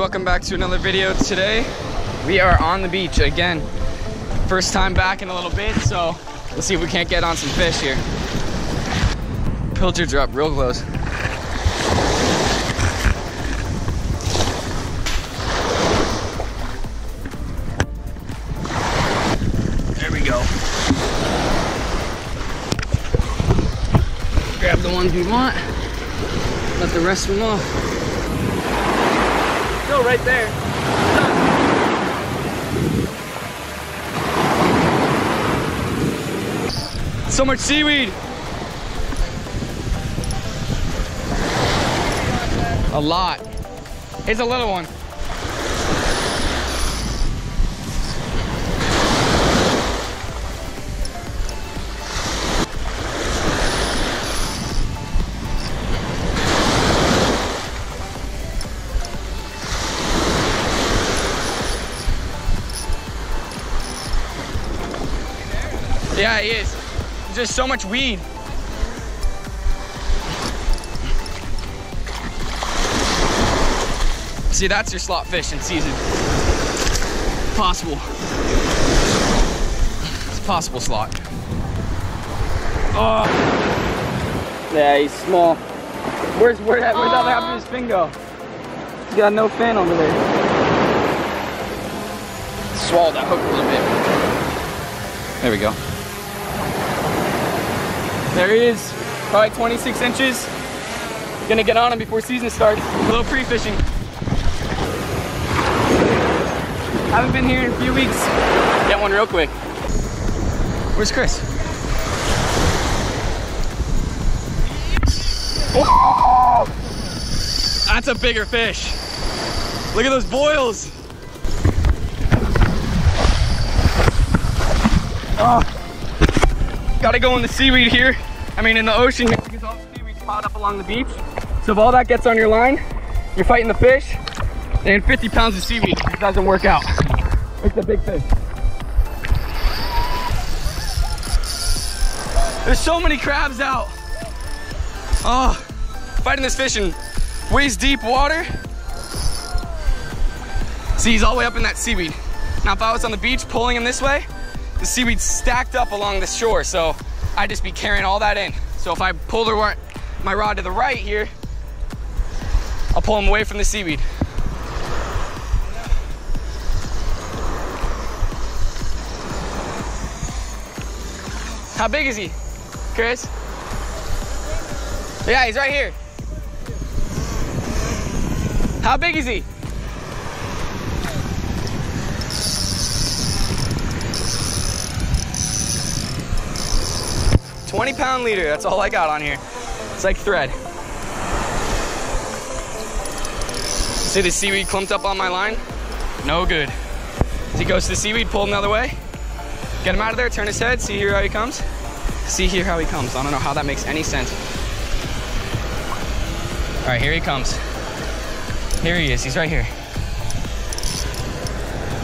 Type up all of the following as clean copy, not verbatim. welcome back to another video. Today we are on the beach again. First time back in a little bit, so let's see if we can't get on some fish here. Pilcher drop real close. There we go. Grab the ones we want, let the rest of them off. Still right there. So much seaweed. A lot. It's a little one. Yeah, it is. There's just so much weed. See, that's your slot fish in season. It's possible. It's a possible slot. Oh. Yeah, he's small. Where's that half of his fin go? He's got no fin over there. Swallowed that hook a little bit. There we go. There he is, probably 26 inches. Gonna get on him before season starts. A little pre-fishing. Haven't been here in a few weeks. Get one real quick. Where's Chris? Oh! That's a bigger fish. Look at those boils. Oh. Gotta go in the seaweed here. I mean in the ocean here, because all the seaweed's piled up along the beach. So if all that gets on your line, you're fighting the fish, and 50 pounds of seaweed doesn't work out. It's a big fish. There's so many crabs out. Oh, fighting this fish in waist deep water. See, he's all the way up in that seaweed. Now if I was on the beach pulling him this way, the seaweed's stacked up along the shore, so I'd just be carrying all that in. So if I pull my rod to the right here, I'll pull them away from the seaweed. How big is he, Chris? Yeah, he's right here. How big is he? £20 leader, that's all I got on here. It's like thread. See the seaweed clumped up on my line? No good. As he goes to the seaweed, pull him the other way. Get him out of there, turn his head, see here how he comes. See here how he comes. I don't know how that makes any sense. All right, here he comes. Here he is, he's right here.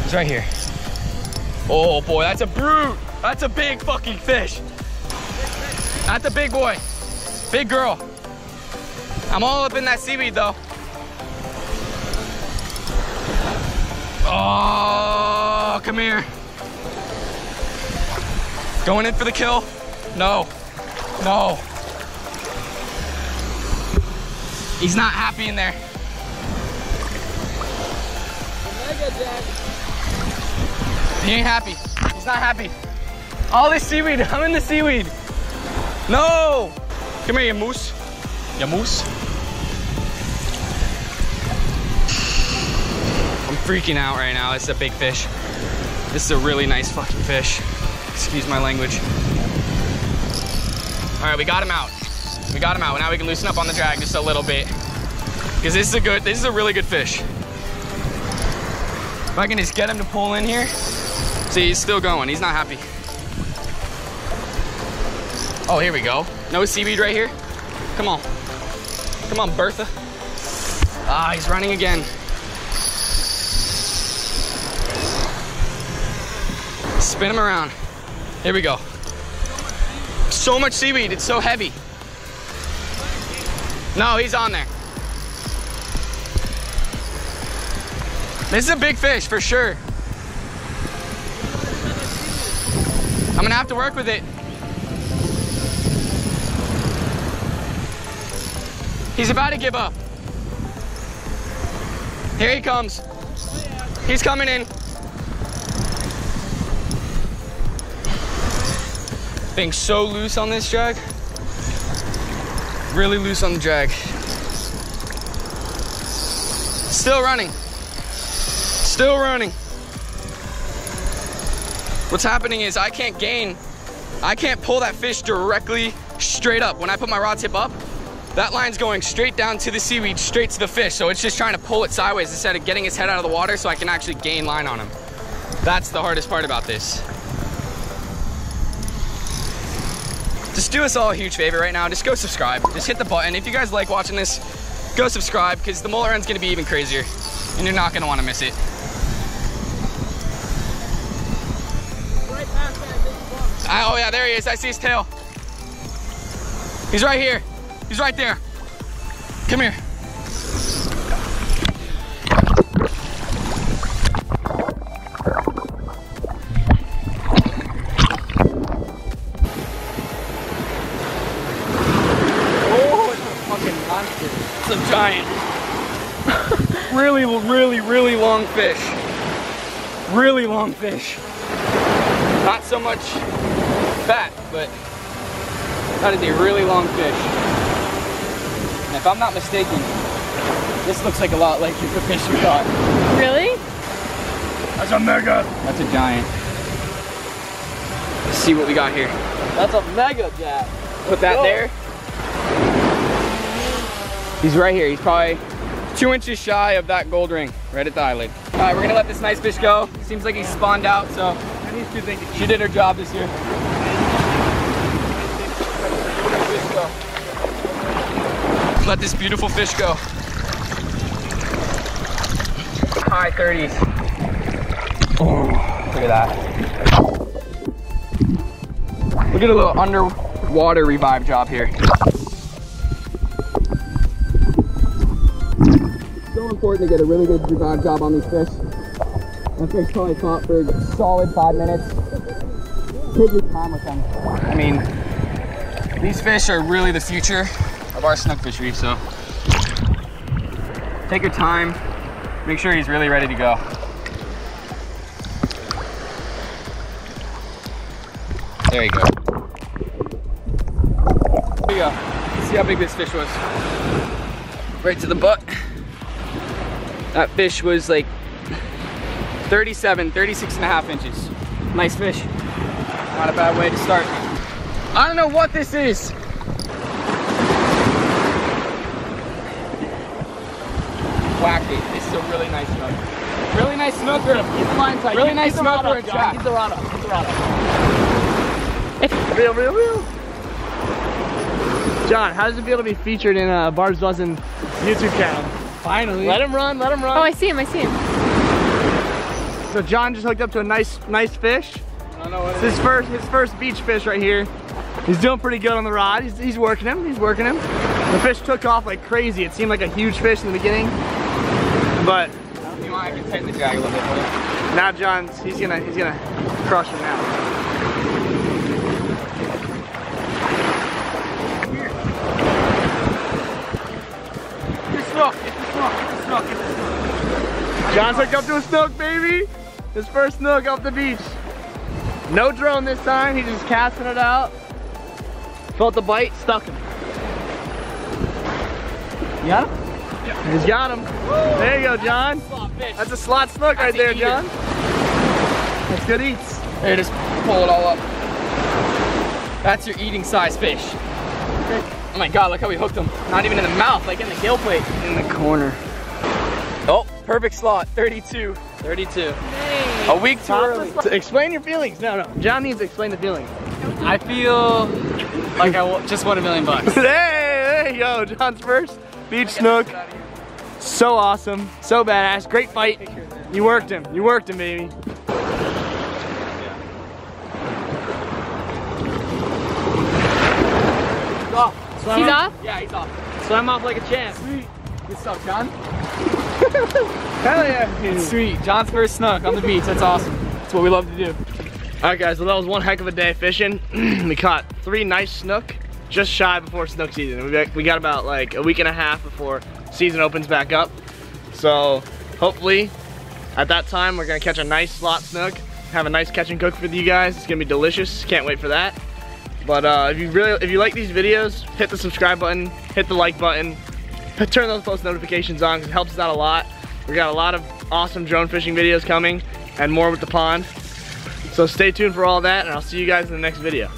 He's right here. Oh boy, that's a brute. That's a big fucking fish. Not the big boy, big girl. I'm all up in that seaweed though. Oh, come here. Going in for the kill? No, no. He's not happy in there. He ain't happy, he's not happy. All this seaweed, I'm in the seaweed. No! Come here, you moose. You moose? I'm freaking out right now. This is a big fish. This is a really nice fucking fish. Excuse my language. All right, we got him out. We got him out. Now we can loosen up on the drag just a little bit. Because this is a really good fish. If I can just get him to pull in here. See, he's still going. He's not happy. Oh, here we go. No seaweed right here. Come on. Come on, Bertha. Ah, he's running again. Spin him around. Here we go. So much seaweed, it's so heavy. No, he's on there. This is a big fish for sure. I'm gonna have to work with it. He's about to give up. Here he comes. He's coming in. Being so loose on this drag. Really loose on the drag. Still running. Still running. What's happening is I can't gain. I can't pull that fish directly straight up. When I put my rod tip up, that line's going straight down to the seaweed, straight to the fish. So it's just trying to pull it sideways instead of getting its head out of the water so I can actually gain line on him. That's the hardest part about this. Just do us all a huge favor right now. Just go subscribe. Just hit the button. If you guys like watching this, go subscribe because the mullet run's gonna be even crazier and you're not gonna wanna miss it. Right past that big bump. Oh yeah, there he is. I see his tail. He's right here. He's right there. Come here. Oh, it's a fucking monster. It's a giant. Really, really, really long fish. Really long fish. Not so much fat, but that is a really long fish. If I'm not mistaken, this looks like a lot like the fish we caught. Really? That's a mega. That's a giant. Let's see what we got here. That's a mega jack. Put that there. He's right here. He's probably 2 inches shy of that gold ring, right at the eyelid. All right, we're gonna let this nice fish go. Seems like he's spawned out, so she did her job this year. Let this beautiful fish go. High 30s. Oh, look at that. We'll get a little underwater revive job here. So important to get a really good revive job on these fish. That fish probably caught for a solid 5 minutes. Take your time with them. I mean, these fish are really the future of our snookfish reef, so take your time, make sure he's really ready to go. There you go. There you go. See how big this fish was. Right to the butt. That fish was like 37, 36 and a half inches. Nice fish. Not a bad way to start. I don't know what this is. Whacked it. This is a really nice snook. Really nice snook for a line tight. Really nice snook for a jack. Keep the rod up. Keep the rod up. Real, real, real. John, how does it feel to be featured in Barbs Buzzin' YouTube channel? Finally. Let him run. Let him run. Oh, I see him. I see him. So John just hooked up to a nice fish. I don't know what it is. His first beach fish right here. He's doing pretty good on the rod. He's working him. He's working him. The fish took off like crazy. It seemed like a huge fish in the beginning. But you might have to tighten the drag a little bit more. Now John's he's gonna crush him now. It's a snook, it's a snook, it's a snook, it's a snook. John's hooked up to a snook, baby! His first snook off the beach. No drone this time, he's just casting it out. Felt the bite, stuck him. You got him? Yep. He's got him. Woo. There you go, John. That's a slot snook right there, John. That's good eats. There, just pull it all up. That's your eating size fish. Oh my God, look how we hooked him. Not even in the mouth, like in the gill plate. In the corner. Oh, perfect slot, 32. 32. Dang. A week too early. Explain your feelings. No, John needs to explain the feelings. I feel like I just won $1 million bucks. Hey, yo, John's first. Beach snook, so awesome, so badass, great fight. You worked him, baby. Yeah. He's off? Yeah, he's off. Swam off like a champ. Sweet. What's up, John? Hell yeah. Sweet. John's first snook on the beach. That's awesome. That's what we love to do. All right, guys. Well, that was one heck of a day fishing. We caught three nice snook just shy before snook season. We got about like a week and a half before season opens back up. So hopefully at that time, we're going to catch a nice slot snook, have a nice catch and cook for you guys. It's going to be delicious. Can't wait for that. But if you like these videos, hit the subscribe button, hit the like button, turn those post notifications on because it helps us out a lot. We got a lot of awesome drone fishing videos coming and more with the pond. So stay tuned for all that and I'll see you guys in the next video.